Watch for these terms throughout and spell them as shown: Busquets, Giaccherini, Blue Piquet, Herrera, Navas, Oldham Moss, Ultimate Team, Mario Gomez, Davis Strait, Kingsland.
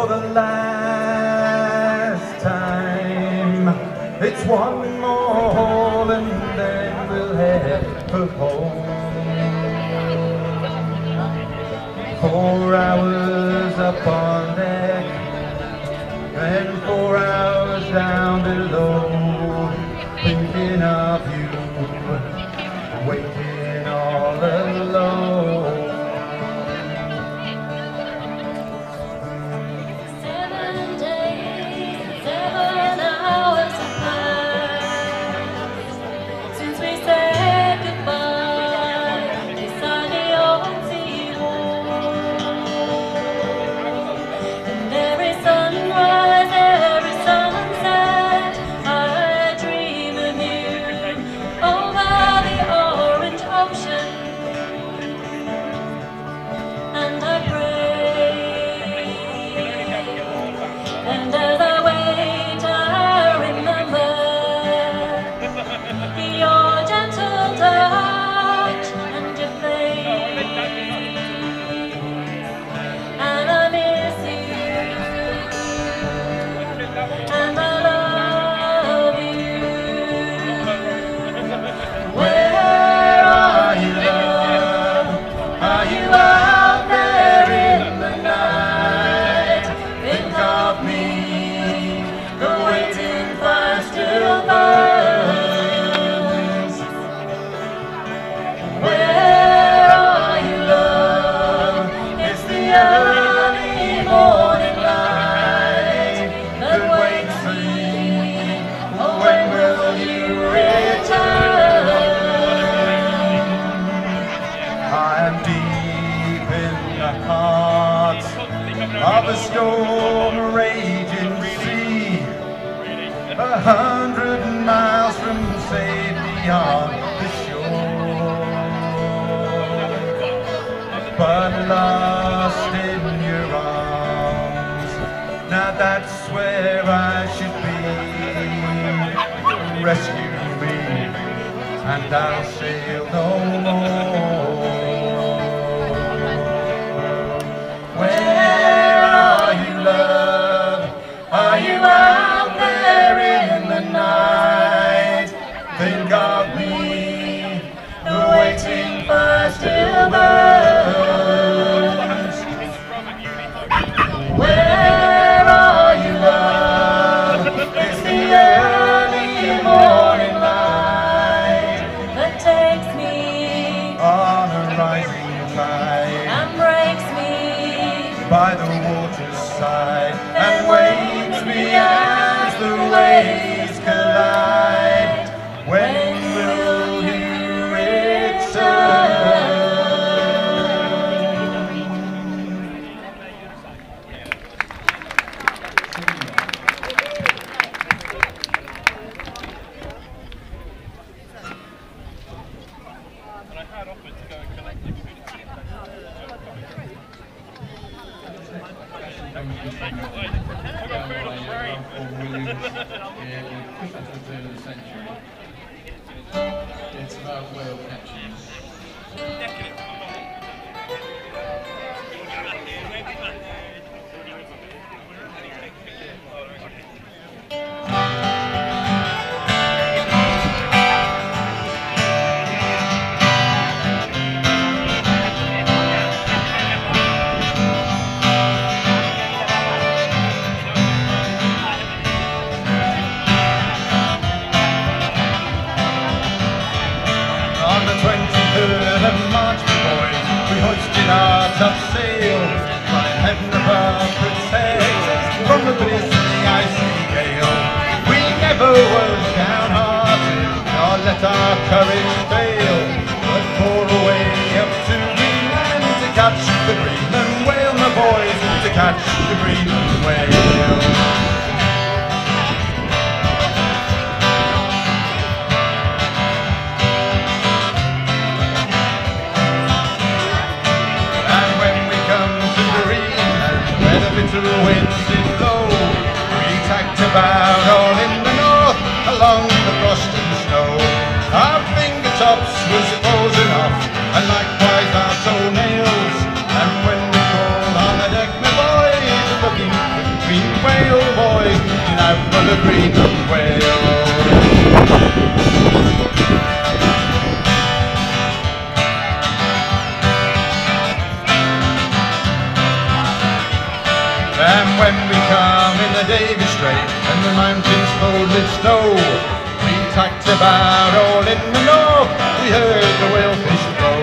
for the last time. It's one more hole and then we'll head for home. 4 hours up on deck and 4 hours down below, thinking of you, waiting all alone. 7 days, 7 hours have passed since we said goodbye. It's sunny on sea home, and every sunrise, every sunset, I dream of you over the orange ocean, and I pray, and as I wait I remember your gentle touch and your face, and I miss you, and I love you. Where are you, love? Are you out there in the night? Think of me, the waiting fire still burns. Where are you, love? It's the early morning light that wakes me. When will you return? I'm deep in the heart of a storm raging sea, 100 miles from safety on the shore, but lost in your arms. Now that's where I should be. Rescue me, and I'll sail no more. Where are you, love? Are you out there in the night? Think of me, the waiting fire still burns. Where are you, love? It's the early morning light that takes me on a rising tide and breaks me by the water's side, and waves me as the waves collide. When will you return? And I had offered to go and collect the food. I got food on the train. Push up to the turn of the century. It's about whale catching. On the 23rd of March, boys, we hoisted our top sails. By heaven above protects us from the blistering icy gale. We never were downhearted, nor let our courage fail, but bore away up to Greenland to catch the Greenland whale. My boys, to catch the Greenland whale. Bitter winds did blow, we tacked about all in the north, along the frost and snow. Our fingertops was frozen off, and likewise our toenails. And when we crawled on the deck, my boys are looking whale, boys, out for the green whale. And when we come in the Davis Strait and the mountains cold with snow, we tacked about all in the north, we heard the whalefish blow.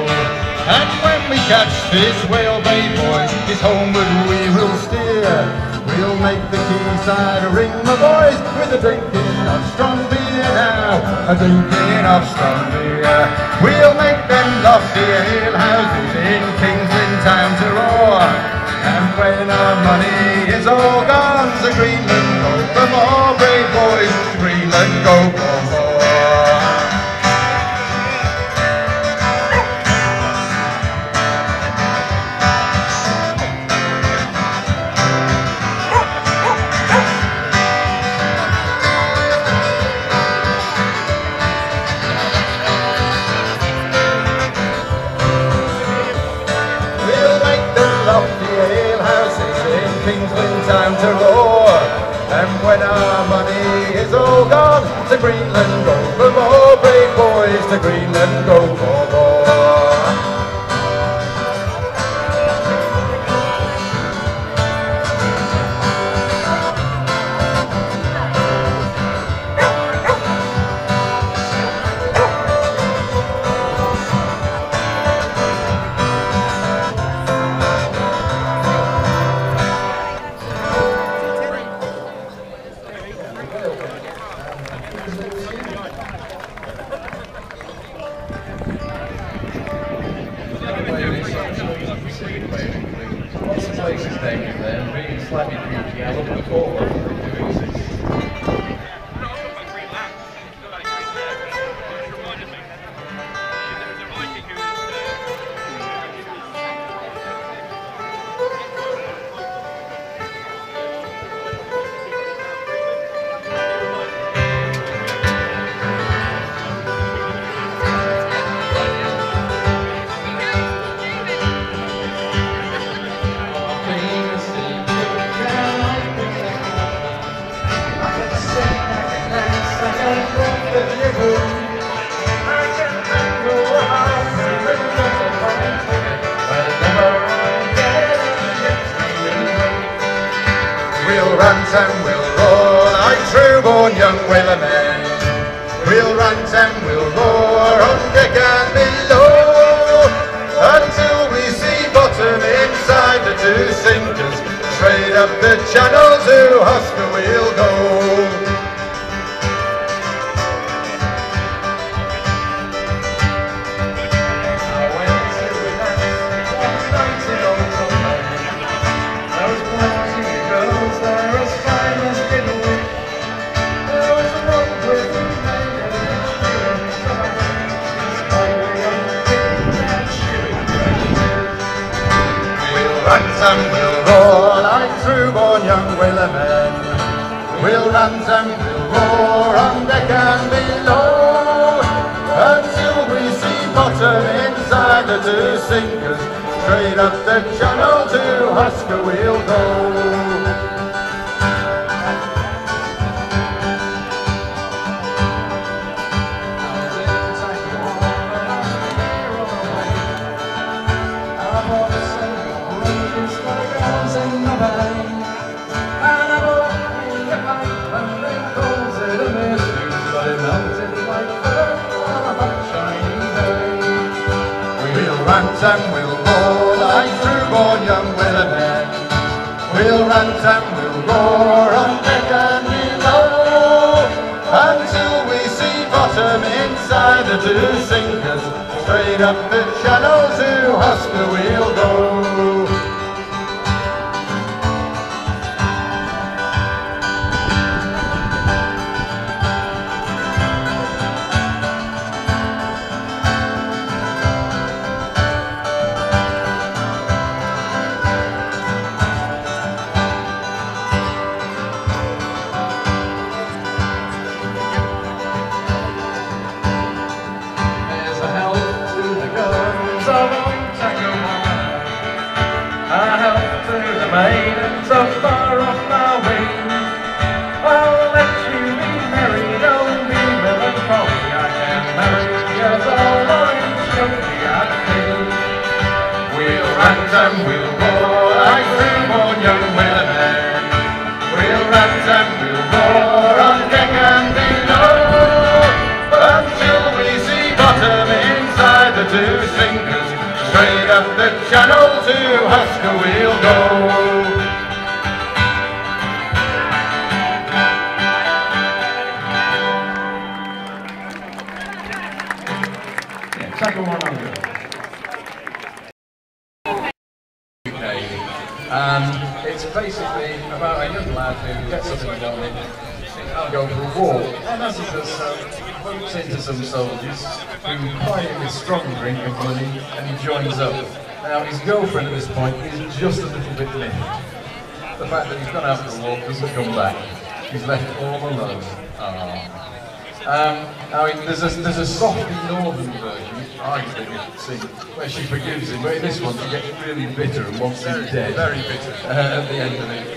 And when we catch this whale, bay boys, it's homeward we will steer. We'll make the quayside ring, my boys, with a drinking of strong beer now, a drinking of strong beer. We'll make them lofty ale houses in Kingsland town to roar. And when our money is all gone, the Greenland go for more, brave boys, the Greenland go for more. Kingsland time to roar, and when our money is all gone, to Greenland go for more, brave boys, to Greenland go for more. Lots of places taken there, and being slightly beauty, I love the forward doing this. We'll rant and we'll roar like true-born young whaler men. We'll rant and we'll roar on deck and below, until we see bottom inside the two sinkers. Straight up the channel to Husker we'll go. And we'll roar like true-born young whaler men. We'll rant and we'll roar on deck and below, until we see bottom inside the two sinkers. Straight up the channel to Husker we'll go. And we'll roar like true-born young whaler men. We'll rant and we'll roar on deck and below, until we see bottom inside the two sinkers. Straight up the channel to Husker we'll go. Of a tango, allowed to get something done and go for a walk. And as he does so, bumps into some soldiers who buy him with strong drink and money, and he joins up. Now his girlfriend at this point is just a little bit limped. The fact that he's gone out for a walk doesn't come back. He's left all alone. I mean, there's a softly northern version, I think, where she forgives him, but in this one she gets really bitter and wants him dead. Very bitter. At the end of it.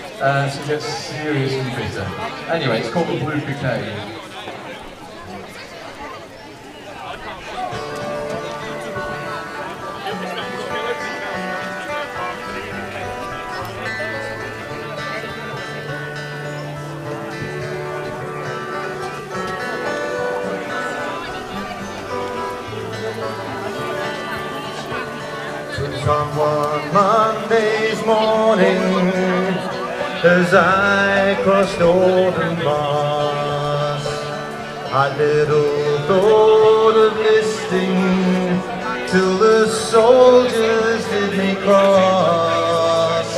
She gets seriously bitter. Anyway, it's called the Blue Piquet. From one Monday's morning, as I crossed Oldham Moss, I little thought of listening till the soldiers did me cross.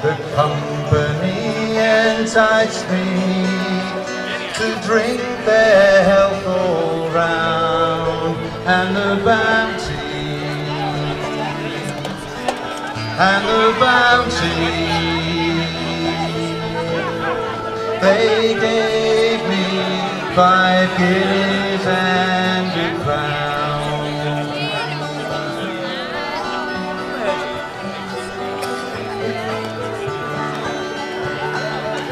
The company enticed me to drink their health all round, and the bounty they gave me 5 guineas and a crown.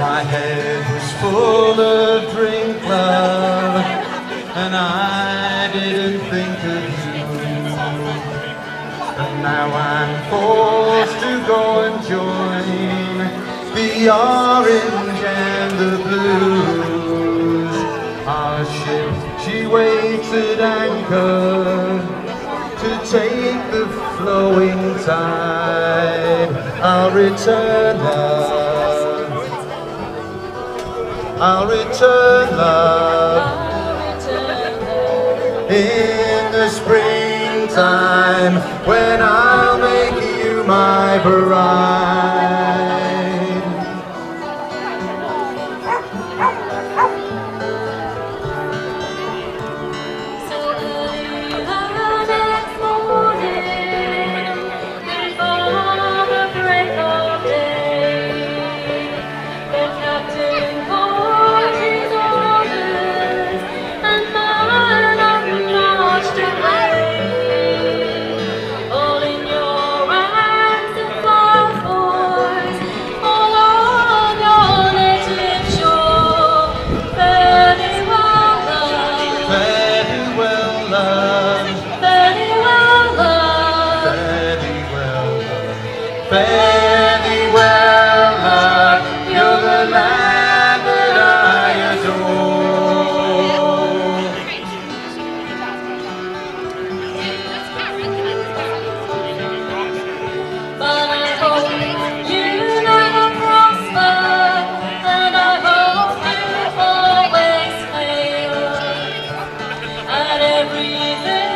My head was full of drink, love, and I didn't think of you. And now I'm forced to go and join the orange and the blues. Our ship, she waits at anchor to take the flowing tide. I'll return love in the spring time, when I'll make you my bride. So early the next morning, before the break of day, the captain called his orders, and mine are marched away. Fare thee well, love, you're the land that I adore. But I hope you never prosper, and I hope you always fail at everything.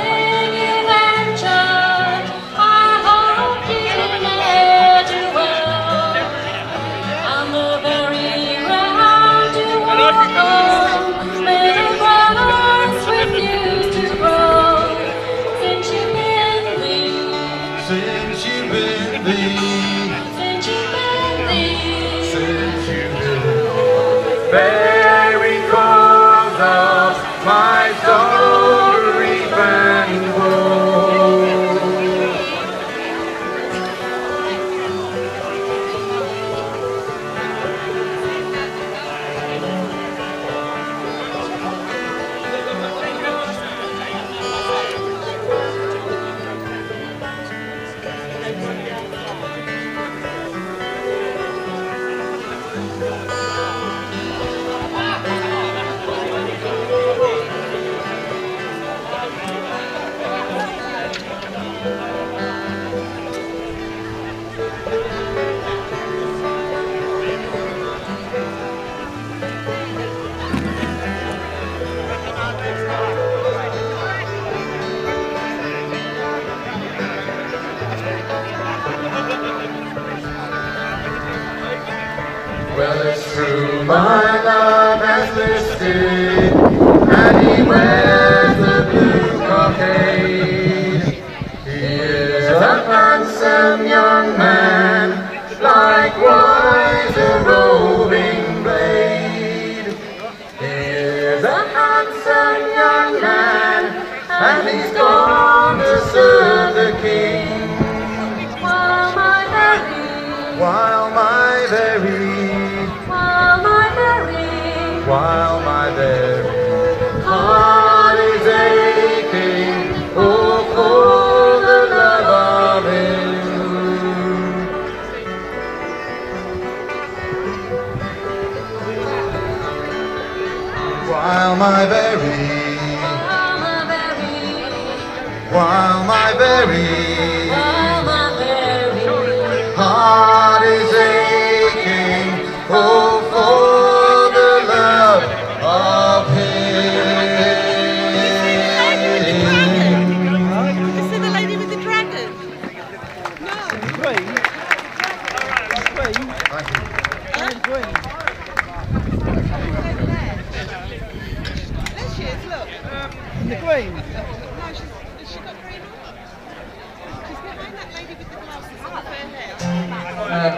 my love has listed, and he wears the blue cockade. He is a handsome young man, likewise a roving blade. He is a handsome young man, and he's gone to serve the king. While my very heart is aching, oh, for the love of you. While my very heart is aching, oh,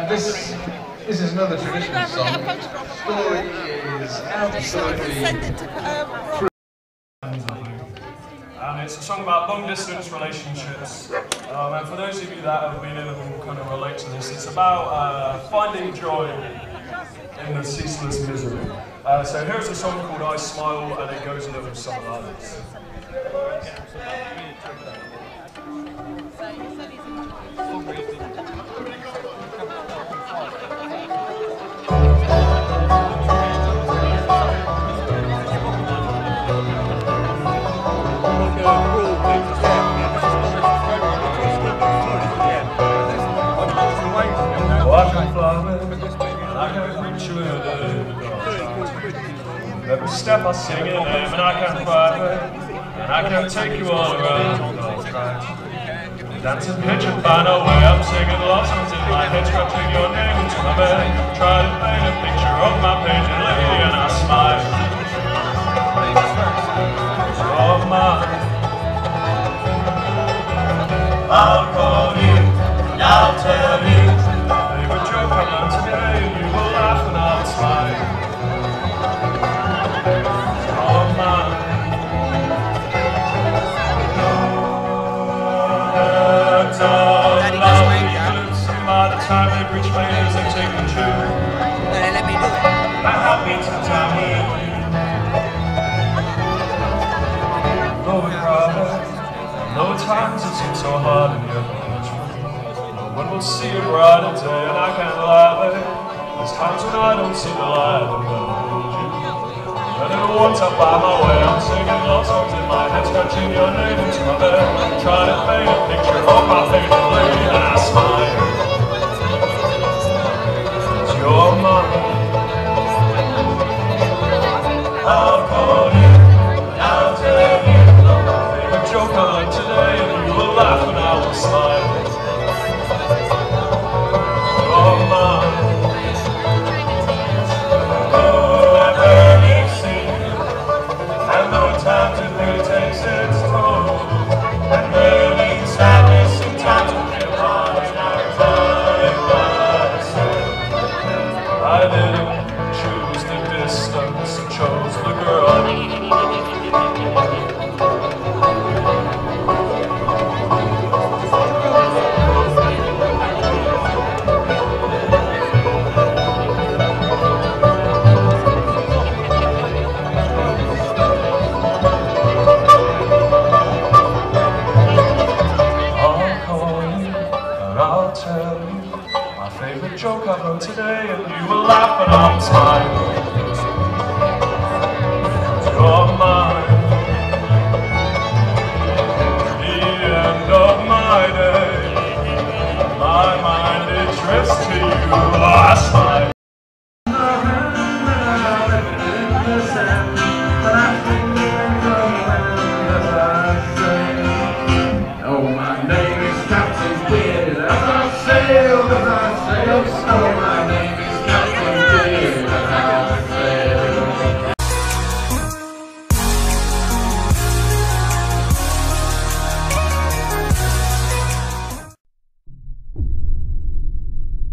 This is another traditional song. The story is absolutely it's a song about long-distance relationships, and for those of you that have been in them and kind of relate to this, it's about finding joy in the ceaseless misery. So here's a song called I Smile, and it goes a little something like this. Every step I sing your name, and I can fly, and I can take you all around. Dancing pitch and find a way. I'm singing love songs in my head, scratching your name into my bed. Try to paint a picture of my page, and lady, and I smile. Oh my, I'll call you, and I'll tell you. Favorite joke I learned today, and you will laugh and I'll smile. Time they've reached my ears, they've taken two. They let me do it. That helped me to tell me. Though we cry, though at times it seems so hard in your age. When we'll see a brighter day, and I can't lie, there's times when I don't see the light of the world. And it won't up by my way. I'm singing love songs in my head, scratching your name into my bed. Trying to paint a picture of my favorite lady, and I smile. You're mine. I'll call you, and I'll tell you. Favorite joke I learned today, and you will laugh and I will smile. You're mine. Oh, I've heard you sing, and though times it really takes its toll, and maybe sadness sometimes will be hard, and I'll tell you. I didn't choose the distance, I chose the girl. I'll call you, and I'll tell you my favorite joke I wrote today, and you will laugh and I'll smile. You're mine, the end of my day. My mind is dressed to you, I smile.